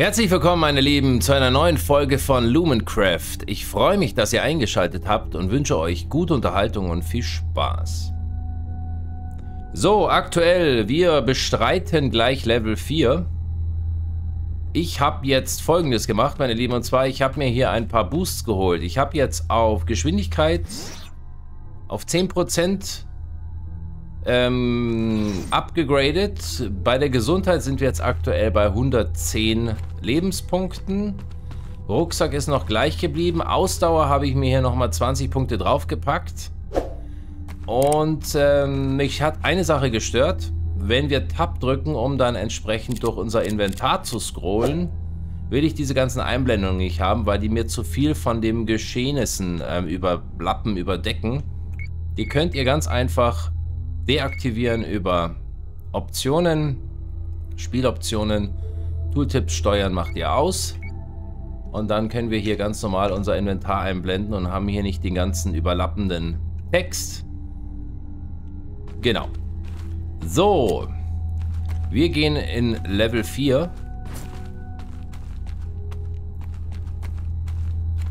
Herzlich willkommen, meine Lieben, zu einer neuen Folge von LumenCraft. Ich freue mich, dass ihr eingeschaltet habt und wünsche euch gute Unterhaltung und viel Spaß. So, aktuell, wir bestreiten gleich Level 4. Ich habe jetzt Folgendes gemacht, meine Lieben, und zwar, ich habe mir hier ein paar Boosts geholt. Ich habe jetzt auf Geschwindigkeit auf 10% upgegradet. Bei der Gesundheit sind wir jetzt aktuell bei 110 Lebenspunkten. Rucksack ist noch gleich geblieben. Ausdauer habe ich mir hier nochmal 20 Punkte draufgepackt. Und mich hat eine Sache gestört. Wenn wir Tab drücken, um dann entsprechend durch unser Inventar zu scrollen, will ich diese ganzen Einblendungen nicht haben, weil die mir zu viel von den Geschehnissen überlappen, überdecken. Die könnt ihr ganz einfach deaktivieren über Optionen, Spieloptionen, Tooltips steuern macht ihr aus. Und dann können wir hier ganz normal unser Inventar einblenden und haben hier nicht den ganzen überlappenden Text. Genau. So. Wir gehen in Level 4.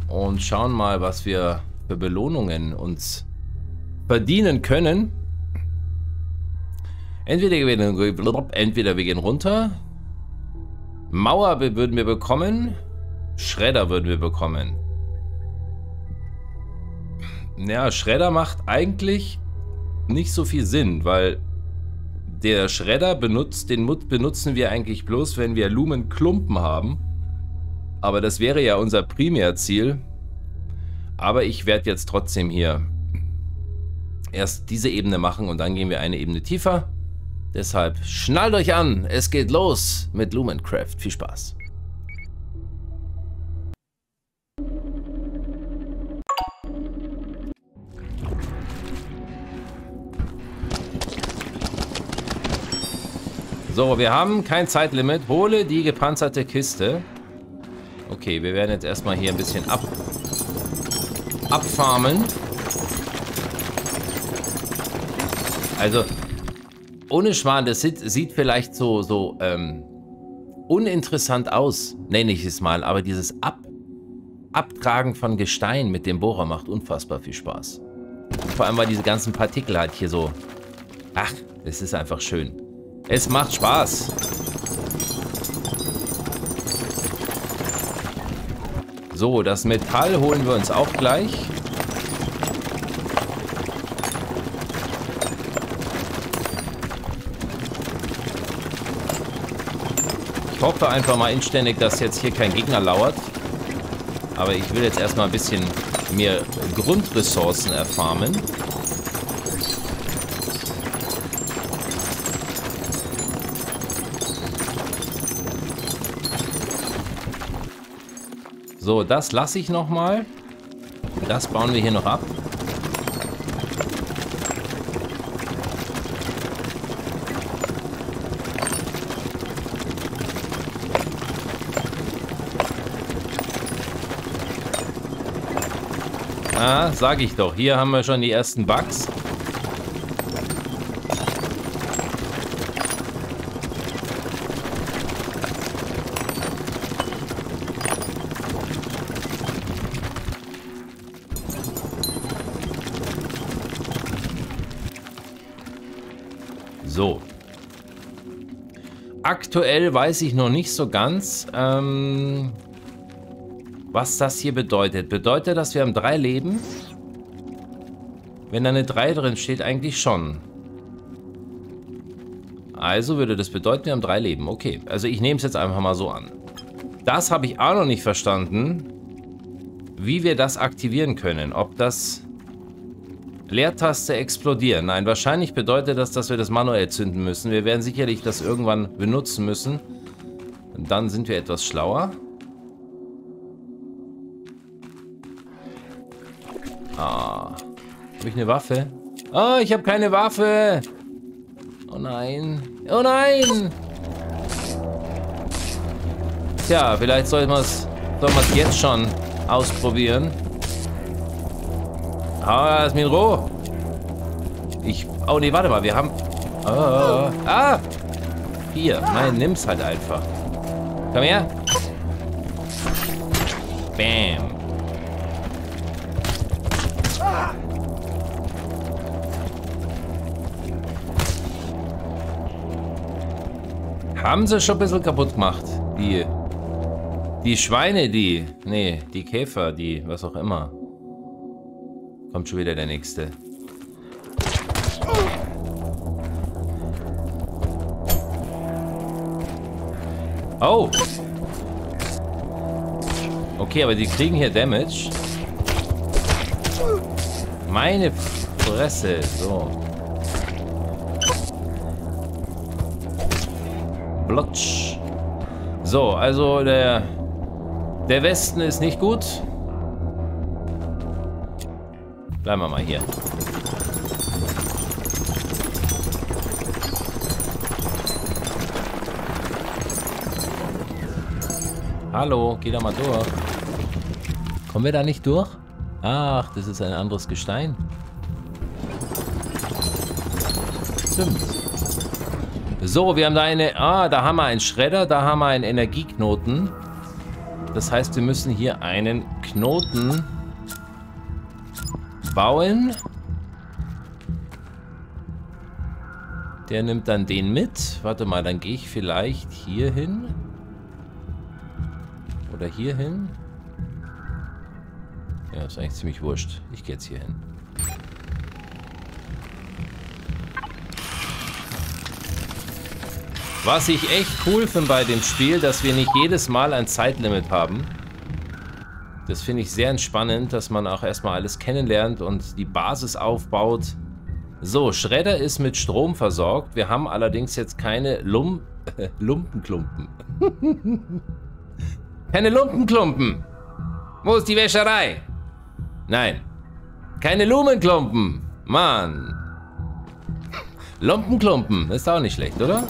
Und schauen mal, was wir für Belohnungen uns verdienen können. Entweder wir gehen runter, Mauer würden wir bekommen, Schredder würden wir bekommen. Ja, Schredder macht eigentlich nicht so viel Sinn, weil der Schredder benutzen wir eigentlich bloß, wenn wir Lumenklumpen haben. Aber das wäre ja unser Primärziel. Aber ich werde jetzt trotzdem hier erst diese Ebene machen und dann gehen wir eine Ebene tiefer. Deshalb schnallt euch an, es geht los mit LumenCraft. Viel Spaß! So, wir haben kein Zeitlimit. Hole die gepanzerte Kiste. Okay, wir werden jetzt erstmal hier ein bisschen abfarmen. Also ohne Schwan, das sieht vielleicht so uninteressant aus, nenne ich es mal. Aber dieses Abtragen von Gestein mit dem Bohrer macht unfassbar viel Spaß. Vor allem, weil diese ganzen Partikel halt hier so... Ach, es ist einfach schön. Es macht Spaß. So, das Metall holen wir uns auch gleich. Ich hoffe einfach mal inständig, dass jetzt hier kein Gegner lauert. Aber ich will jetzt erstmal ein bisschen mehr Grundressourcen erfarmen. So, das lasse ich nochmal. Das bauen wir hier noch ab. Ah, sag ich doch. Hier haben wir schon die ersten Bugs. So. Aktuell weiß ich noch nicht so ganz, was das hier bedeutet. Bedeutet, dass wir haben 3 Leben? Wenn da eine 3 drin steht, eigentlich schon. Also würde das bedeuten, wir haben 3 Leben. Okay, also ich nehme es jetzt einfach mal so an. Das habe ich auch noch nicht verstanden, wie wir das aktivieren können. Ob das Leertaste explodieren. Nein, wahrscheinlich bedeutet das, dass wir das manuell zünden müssen. Wir werden sicherlich das irgendwann benutzen müssen. Und dann sind wir etwas schlauer. Ah, habe ich eine Waffe? Oh, ich habe keine Waffe. Oh nein. Oh nein. Tja, vielleicht soll man es jetzt schon ausprobieren. Ah, ist mir in Ruhe. Oh ne, warte mal, wir haben... Oh, ah. Hier, nein, nimm's halt einfach. Komm her. Bam. Haben sie schon ein bisschen kaputt gemacht. Die Schweine, nee, die Käfer, was auch immer. Kommt schon wieder der nächste. Oh! Okay, aber die kriegen hier Damage. Meine Fresse, so. Blotsch. So, also der Westen ist nicht gut. Bleiben wir mal hier. Hallo, geh da mal durch. Kommen wir da nicht durch? Ach, das ist ein anderes Gestein. Stimmt. So, wir haben da eine... Ah, da haben wir einen Schredder, da haben wir einen Energieknoten. Das heißt, wir müssen hier einen Knoten bauen. Der nimmt dann den mit. Warte mal, dann gehe ich vielleicht hier hin. Oder hier hin. Ja, ist eigentlich ziemlich wurscht. Ich gehe jetzt hier hin. Was ich echt cool finde bei dem Spiel, dass wir nicht jedes Mal ein Zeitlimit haben. Das finde ich sehr entspannend, dass man auch erstmal alles kennenlernt und die Basis aufbaut. So, Schredder ist mit Strom versorgt. Wir haben allerdings jetzt keine Lumpenklumpen. Keine Lumpenklumpen. Wo ist die Wäscherei? Nein. Keine Lumenklumpen. Mann. Lumpenklumpen. Ist auch nicht schlecht, oder?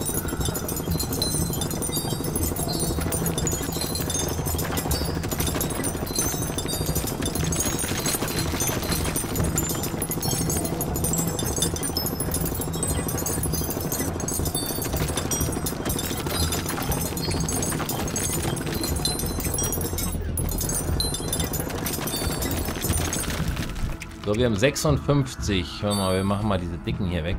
So, wir haben 56. Warte mal, wir machen mal diese Dicken hier weg.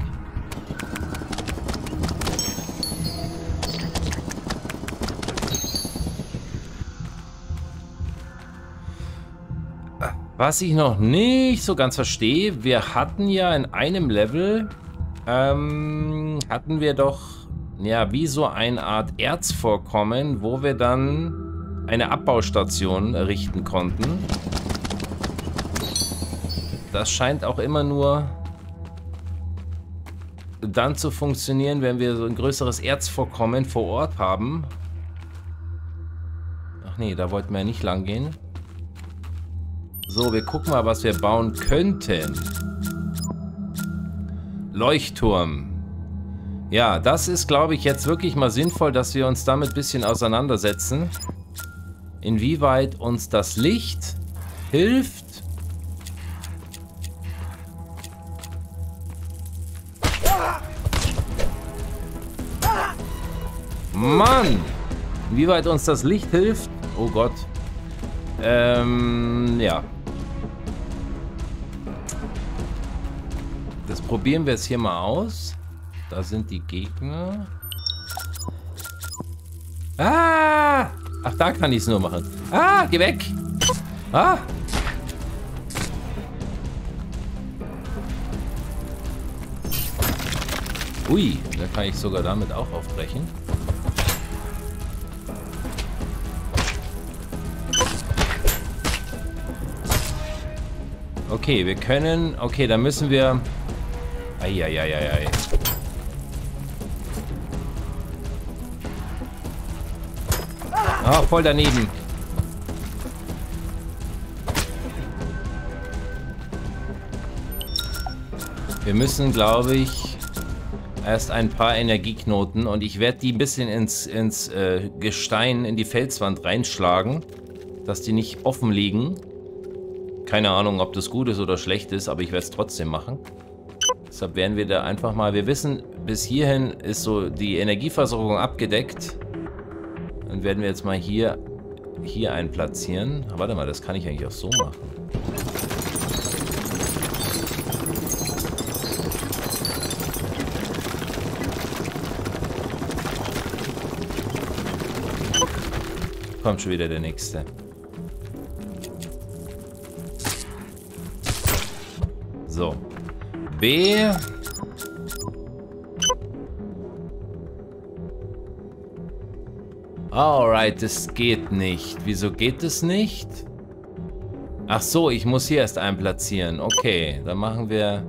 Was ich noch nicht so ganz verstehe, wir hatten ja in einem Level, hatten wir doch, ja, wie so eine Art Erzvorkommen, wo wir dann eine Abbaustation errichten konnten. Das scheint auch immer nur dann zu funktionieren, wenn wir so ein größeres Erzvorkommen vor Ort haben. Ach nee, da wollten wir ja nicht lang gehen. So, wir gucken mal, was wir bauen könnten. Leuchtturm. Ja, das ist, glaube ich, jetzt wirklich mal sinnvoll, dass wir uns damit ein bisschen auseinandersetzen. Inwieweit uns das Licht hilft. Mann! Inwieweit uns das Licht hilft? Oh Gott. Ja. Das probieren wir jetzt hier mal aus. Da sind die Gegner. Ah! Ach, da kann ich es nur machen. Ah, geh weg! Ah! Ui, da kann ich sogar damit auch aufbrechen. Okay, wir können... Okay, dann müssen wir... Eieieiei. Ah, voll daneben. Wir müssen, glaube ich, erst ein paar Energieknoten und ich werde die ein bisschen ins Gestein, in die Felswand reinschlagen, dass die nicht offen liegen. Keine Ahnung, ob das gut ist oder schlecht ist, aber ich werde es trotzdem machen. Deshalb werden wir da einfach mal... Wir wissen, bis hierhin ist so die Energieversorgung abgedeckt. Dann werden wir jetzt mal hier hier einen platzieren. Warte mal, das kann ich eigentlich auch so machen. Kommt schon wieder der nächste. So. B. Alright, das geht nicht. Wieso geht das nicht? Ach so, ich muss hier erst einen platzieren. Okay, dann machen wir...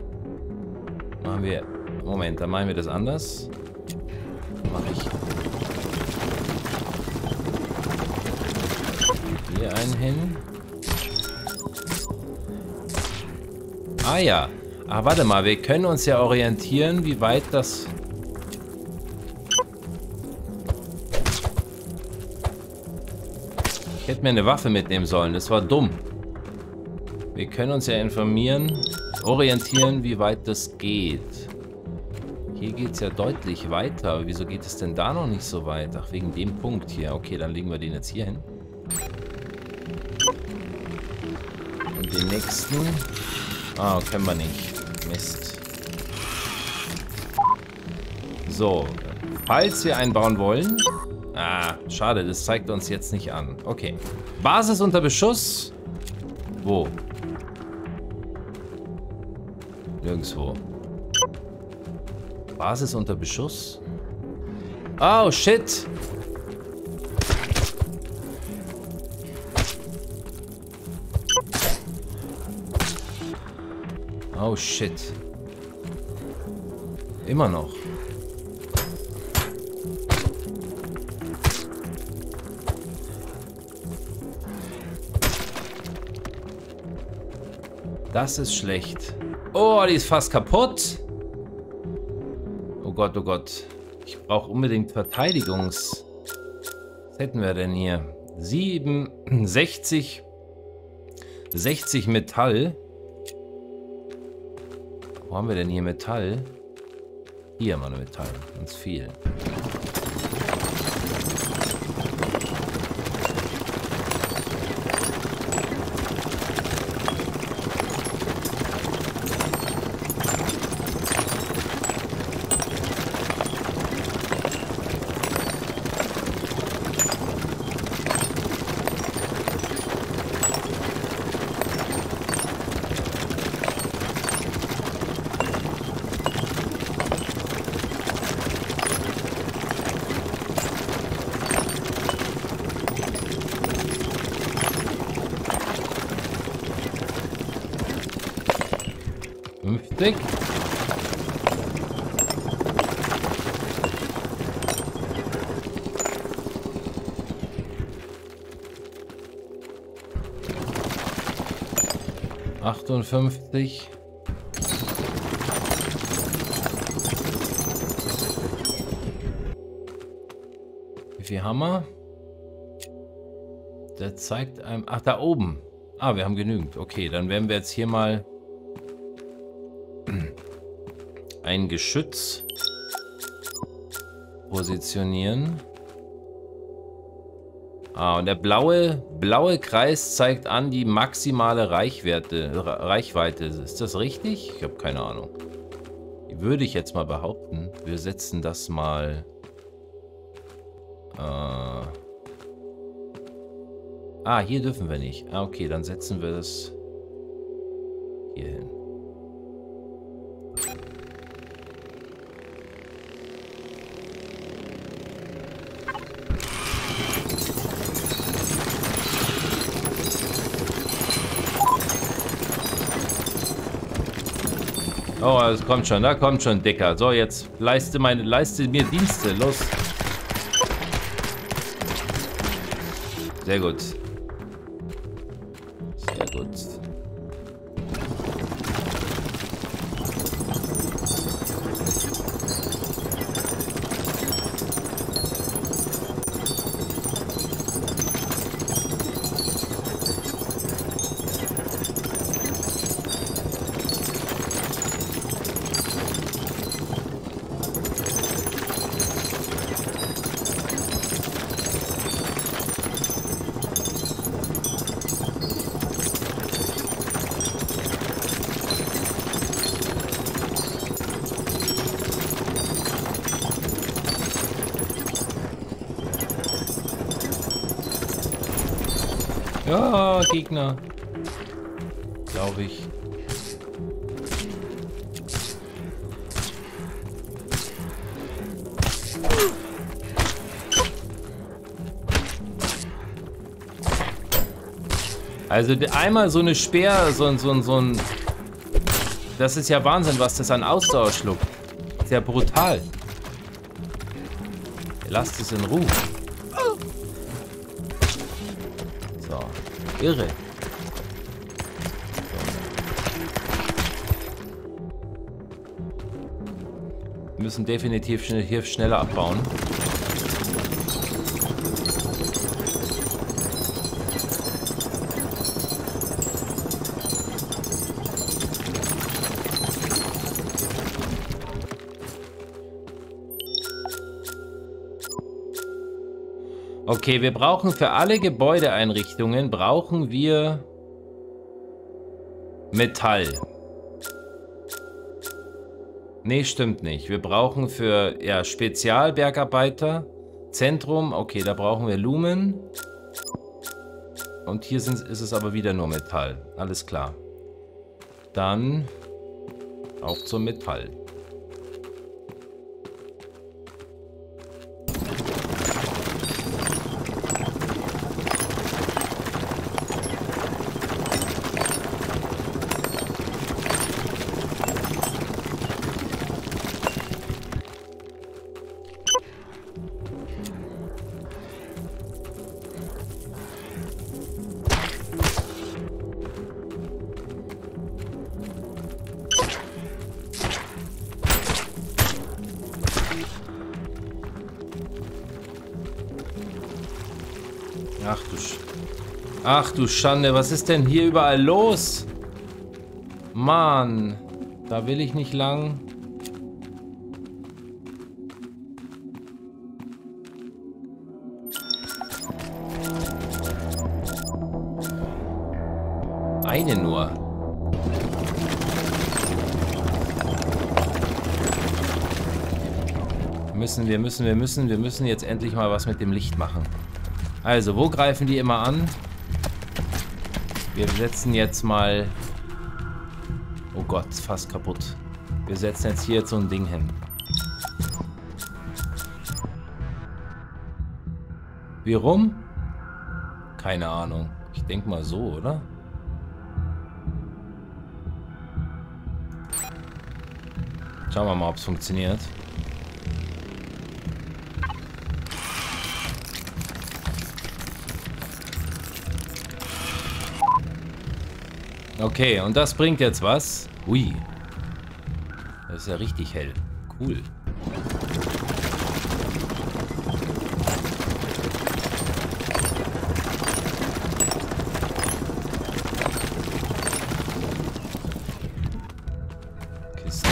Moment, dann machen wir das anders. Mache ich... Hier einen hin. Ah ja. Ah, warte mal, wir können uns ja orientieren, wie weit das... Ich hätte mir eine Waffe mitnehmen sollen, das war dumm. Wir können uns ja orientieren, wie weit das geht. Hier geht es ja deutlich weiter, aber wieso geht es denn da noch nicht so weit? Ach, wegen dem Punkt hier. Okay, dann legen wir den jetzt hier hin. Und den nächsten... Ah, können wir nicht. Mist. So, falls wir einen bauen wollen... Ah, schade, das zeigt uns jetzt nicht an. Okay. Basis unter Beschuss. Wo? Nirgendwo. Basis unter Beschuss? Oh, shit. Oh, shit. Immer noch. Das ist schlecht. Oh, die ist fast kaputt. Oh Gott, oh Gott. Ich brauche unbedingt Verteidigungs... Was hätten wir denn hier? 67. 60 Metall. Wo haben wir denn hier Metall? Hier haben wir Metall. Ganz viel. Wie viel haben wir? Der zeigt einem... Ach, da oben. Ah, wir haben genügend. Okay, dann werden wir jetzt hier mal ein Geschütz positionieren. Ah, und der blaue Kreis zeigt an die maximale Reichweite. Ist das richtig? Ich habe keine Ahnung. Würde ich jetzt mal behaupten. Wir setzen das mal... Ah, hier dürfen wir nicht. Ah, okay, dann setzen wir das hier hin. Oh, es kommt schon, da kommt schon, Dicker. So, jetzt leiste mir Dienste, los. Sehr gut. Sehr gut. Ja, Gegner. Glaube ich. Also einmal so eine Speer, so ein... Das ist ja Wahnsinn, was das an Ausdauer schluckt. Sehr brutal. Lasst es in Ruhe. So, irre. Wir müssen definitiv hier schneller abbauen. Okay, wir brauchen für alle Gebäudeeinrichtungen brauchen wir Metall. Nee, stimmt nicht. Wir brauchen für ja, Spezialbergarbeiter, Zentrum, okay, da brauchen wir Lumen. Und hier ist es aber wieder nur Metall. Alles klar. Dann auf zum Metall. Ach du Schande, was ist denn hier überall los? Mann, da will ich nicht lang. Eine nur. Wir müssen jetzt endlich mal was mit dem Licht machen. Also, wo greifen die immer an? Wir setzen jetzt mal... Oh Gott, fast kaputt. Wir setzen jetzt hier so ein Ding hin. Wie rum? Keine Ahnung. Ich denke mal so, oder? Schauen wir mal, ob es funktioniert. Okay, und das bringt jetzt was. Ui. Das ist ja richtig hell. Cool. Kiste.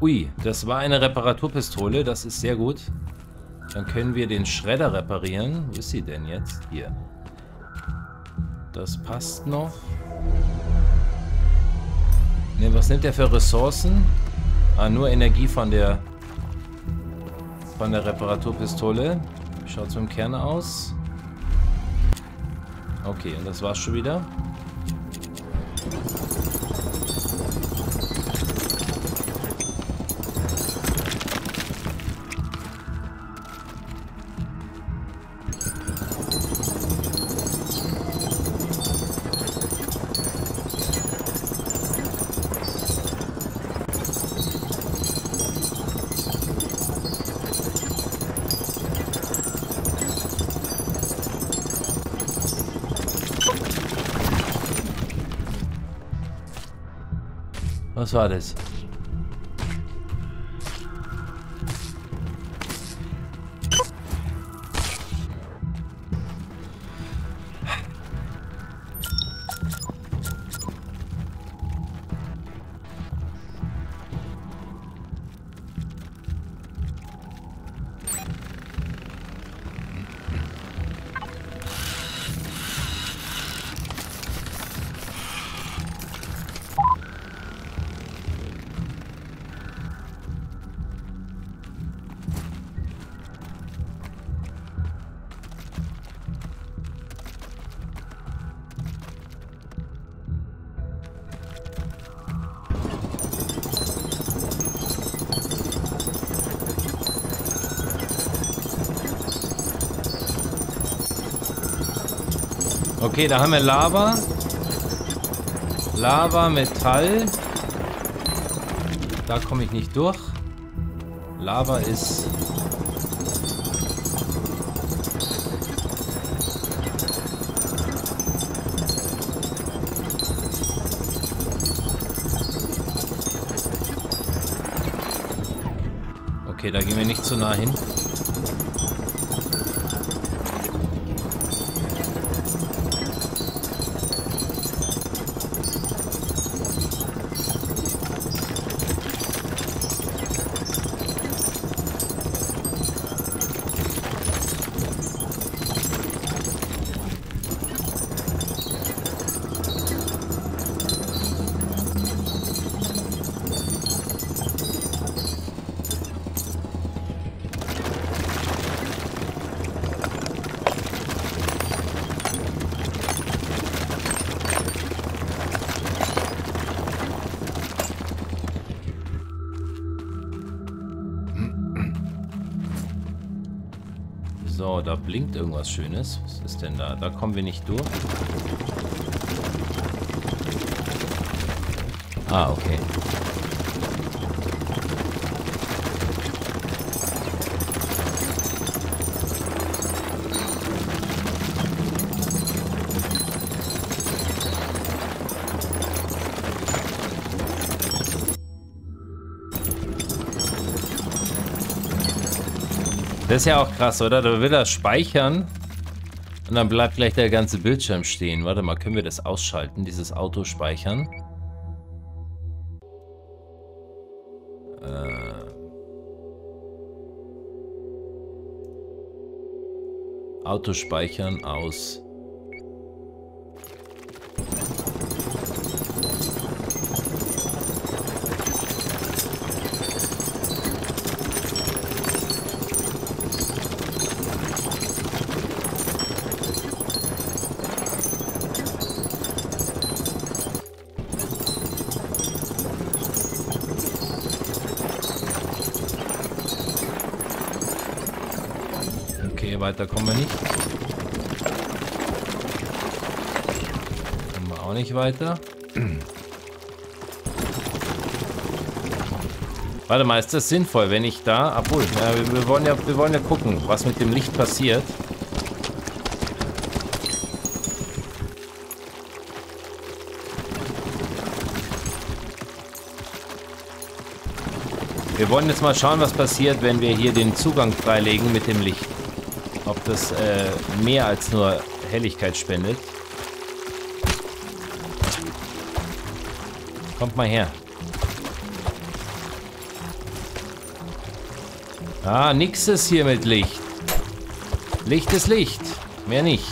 Ui, das war eine Reparaturpistole. Das ist sehr gut. Dann können wir den Schredder reparieren. Wo ist sie denn jetzt? Hier. Das passt noch. Ne, was nimmt der für Ressourcen? Ah, nur Energie von der Reparaturpistole. Wie schaut es mit dem Kern aus? Okay, und das war's schon wieder. Was war das? Okay, da haben wir Lava. Lava, Metall. Da komme ich nicht durch. Lava ist... Okay, da gehen wir nicht zu nah hin. So, da blinkt irgendwas Schönes. Was ist denn da? Da kommen wir nicht durch. Ah, okay. Das ist ja auch krass, oder? Da will er speichern und dann bleibt gleich der ganze Bildschirm stehen. Warte mal, können wir das ausschalten, dieses Auto speichern? Auto speichern aus. Weiter kommen wir nicht. Kommen wir auch nicht weiter. Warte mal, ist das sinnvoll, wenn ich da... Obwohl, ja, wir wollen ja gucken, was mit dem Licht passiert. Wir wollen jetzt mal schauen, was passiert, wenn wir hier den Zugang freilegen mit dem Licht. Ob das mehr als nur Helligkeit spendet. Kommt mal her. Ah, nix ist hier mit Licht. Licht ist Licht. Mehr nicht.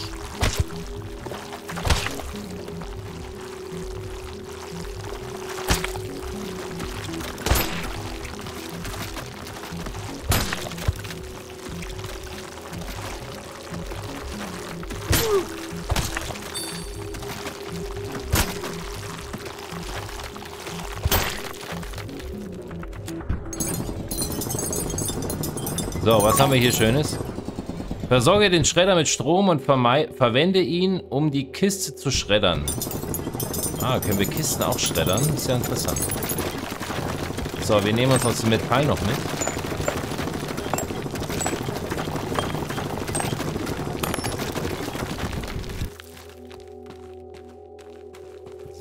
So, was haben wir hier Schönes? Versorge den Schredder mit Strom und verwende ihn, um die Kiste zu schreddern. Ah, können wir Kisten auch schreddern? Ist ja interessant. So, wir nehmen uns das Metall noch mit.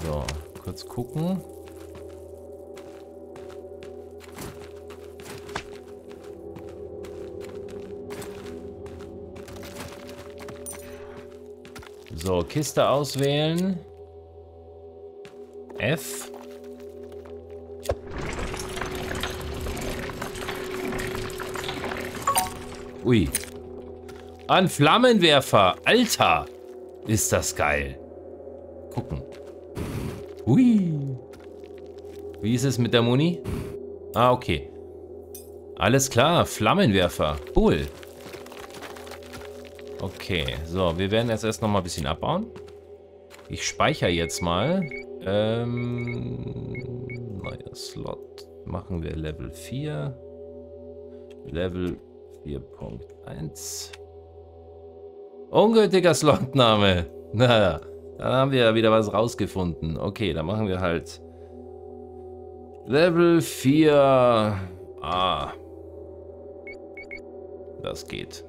So, kurz gucken. So, Kiste auswählen. F. Ui. Ein Flammenwerfer. Alter, ist das geil. Gucken. Ui. Wie ist es mit der Muni? Ah, okay. Alles klar, Flammenwerfer. Cool. Okay, so, wir werden jetzt erst noch mal ein bisschen abbauen. Ich speichere jetzt mal. Neuer Slot. Machen wir Level 4. Level 4.1. Ungültiger Slotname. Na, da haben wir ja wieder was rausgefunden. Okay, dann machen wir halt Level 4. Ah. Das geht.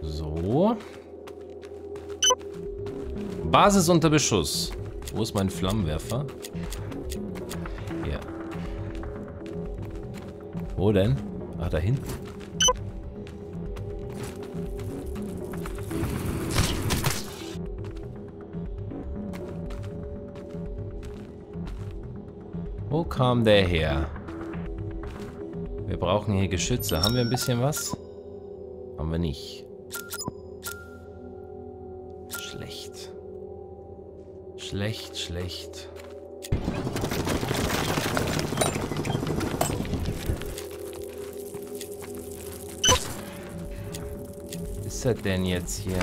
So. Basis unter Beschuss. Wo ist mein Flammenwerfer? Ja. Wo denn? Ah, da hinten. Wo kam der her? Wir brauchen hier Geschütze. Haben wir ein bisschen was? Haben wir nicht. Schlecht. Schlecht, schlecht. Was ist das denn jetzt hier?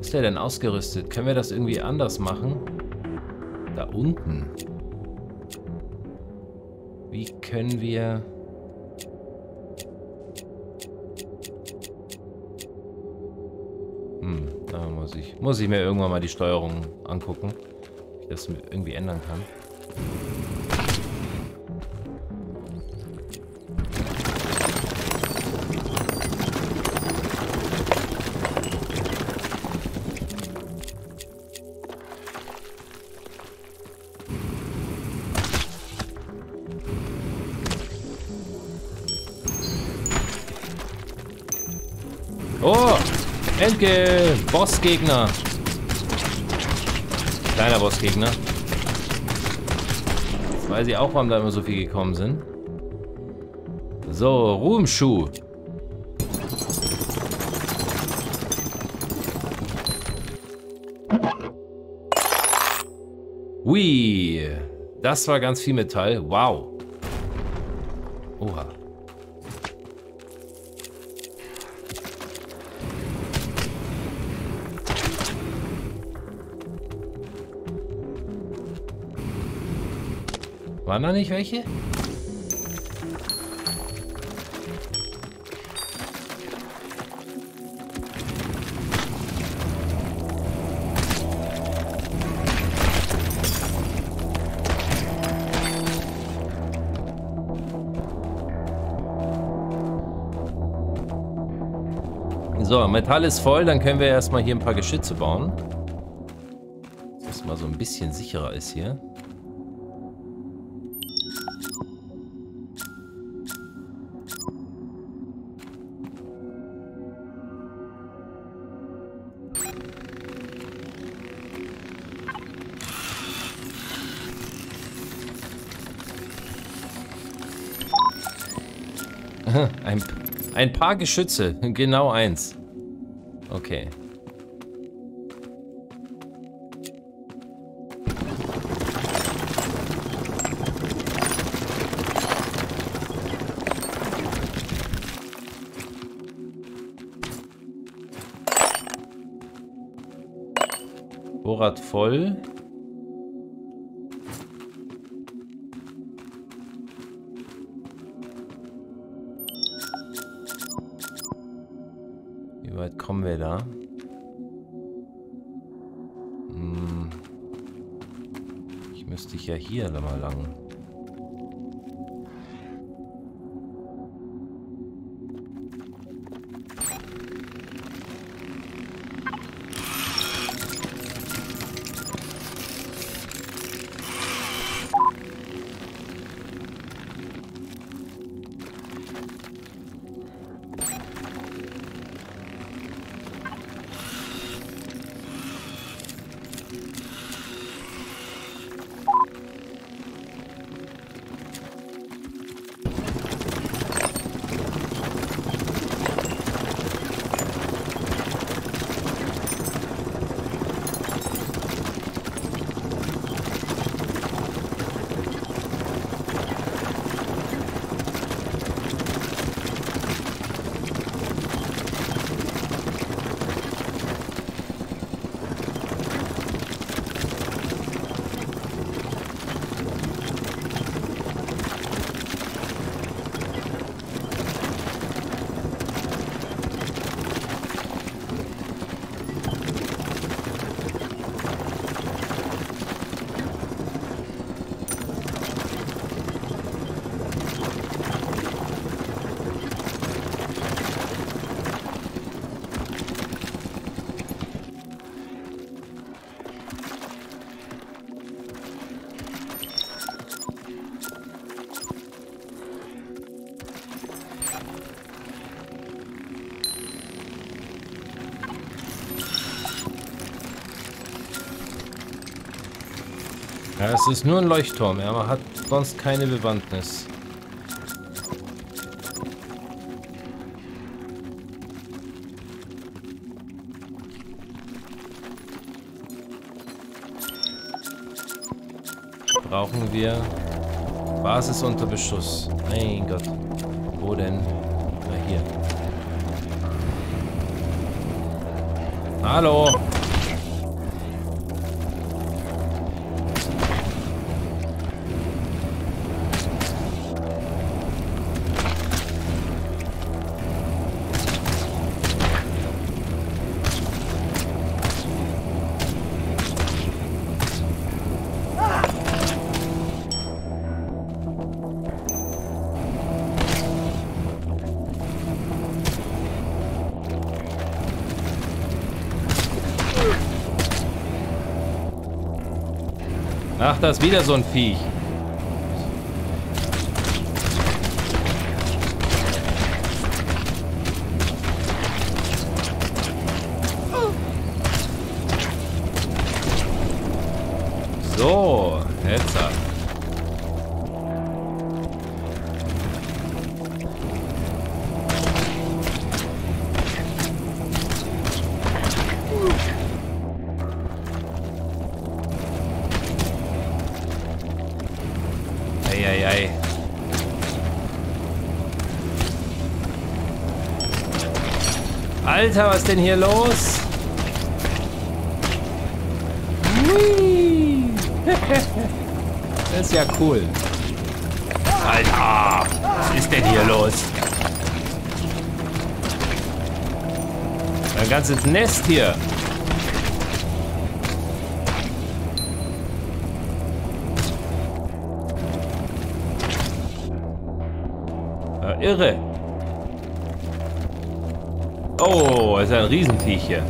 Ist der denn ausgerüstet? Können wir das irgendwie anders machen? Da unten. Wie können wir... da muss ich mir irgendwann mal die Steuerung angucken, ob ich das irgendwie ändern kann. Oh! Endgame! Bossgegner! Kleiner Bossgegner. Jetzt weiß ich auch, warum da immer so viel gekommen sind. So, Ruhmschuh. Ui! Das war ganz viel Metall. Wow! Oha. Waren da nicht welche? So, Metall ist voll, dann können wir erstmal hier ein paar Geschütze bauen. Dass es mal so ein bisschen sicherer ist hier. Ein paar Geschütze, genau eins. Okay. Vorrat voll. Wie weit kommen wir da? Hm. Ich müsste ja hier mal lang. Ja, es ist nur ein Leuchtturm, ja, man hat sonst keine Bewandtnis. Brauchen wir Basis unter Beschuss. Mein Gott. Wo denn? Na, hier. Hallo! Ach, da ist wieder so ein Viech. So, jetzt ab. Alter, was ist denn hier los? Das ist ja cool. Alter, was ist denn hier los? Ein ganzes Nest hier. Ja, irre. Oh, ist ein Riesenviech hier.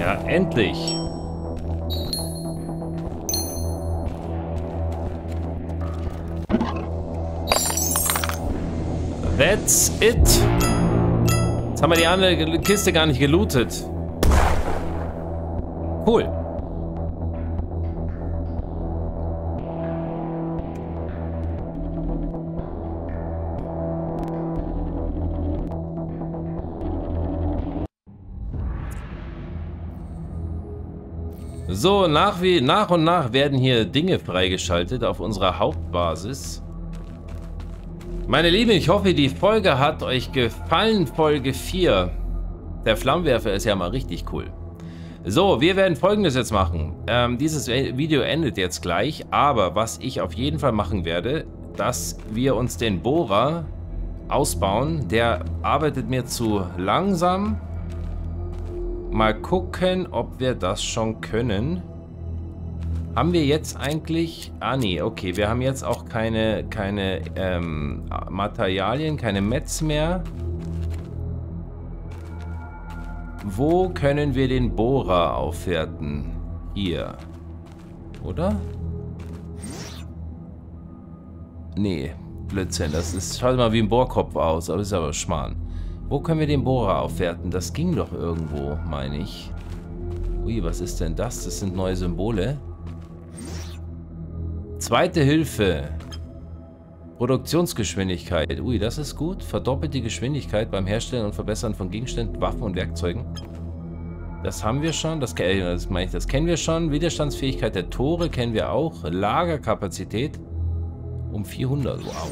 Ja, endlich. That's it. Jetzt haben wir die andere Kiste gar nicht gelootet. Cool. So, nach und nach werden hier Dinge freigeschaltet auf unserer Hauptbasis. Meine Lieben, ich hoffe, die Folge hat euch gefallen, Folge 4. Der Flammenwerfer ist ja mal richtig cool. So, wir werden Folgendes jetzt machen. Dieses Video endet jetzt gleich, aber was ich auf jeden Fall machen werde, dass wir uns den Bohrer ausbauen. Der arbeitet mir zu langsam. Mal gucken, ob wir das schon können. Haben wir jetzt eigentlich... Ah, nee, okay. Wir haben jetzt auch keine Materialien, keine Metz mehr. Wo können wir den Bohrer aufwerten? Hier. Oder? Nee, Blödsinn. Das ist, schaut mal wie ein Bohrkopf aus, aber das ist aber Schmarrn. Wo können wir den Bohrer aufwerten? Das ging doch irgendwo, meine ich. Ui, was ist denn das? Das sind neue Symbole. Zweite Hilfe. Produktionsgeschwindigkeit. Ui, das ist gut. Verdoppelt die Geschwindigkeit beim Herstellen und Verbessern von Gegenständen, Waffen und Werkzeugen. Das haben wir schon. Das meine ich, das kennen wir schon. Widerstandsfähigkeit der Tore kennen wir auch. Lagerkapazität um 400. Wow.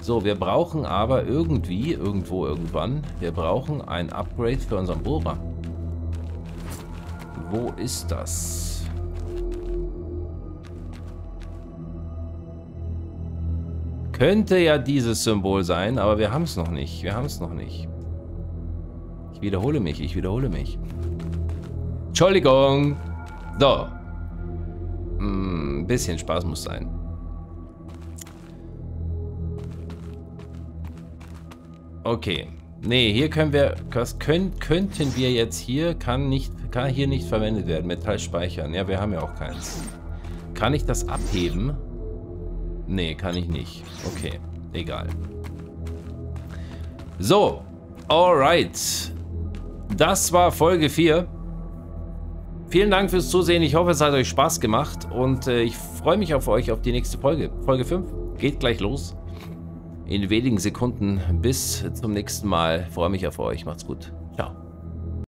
So, wir brauchen aber irgendwann ein Upgrade für unseren Bohrer. Wo ist das? Könnte ja dieses Symbol sein, aber wir haben es noch nicht. Ich wiederhole mich, Entschuldigung. So. Ein bisschen Spaß muss sein. Okay. Nee, hier können wir... Könnten wir jetzt hier... Kann hier nicht verwendet werden. Metall speichern. Ja, wir haben ja auch keins. Kann ich das abheben? Nee, kann ich nicht. Okay, egal. So, alright. Das war Folge 4. Vielen Dank fürs Zusehen. Ich hoffe, es hat euch Spaß gemacht. Und ich freue mich auf euch, auf die nächste Folge. Folge 5 geht gleich los. In wenigen Sekunden. Bis zum nächsten Mal. Freue mich auf euch. Macht's gut.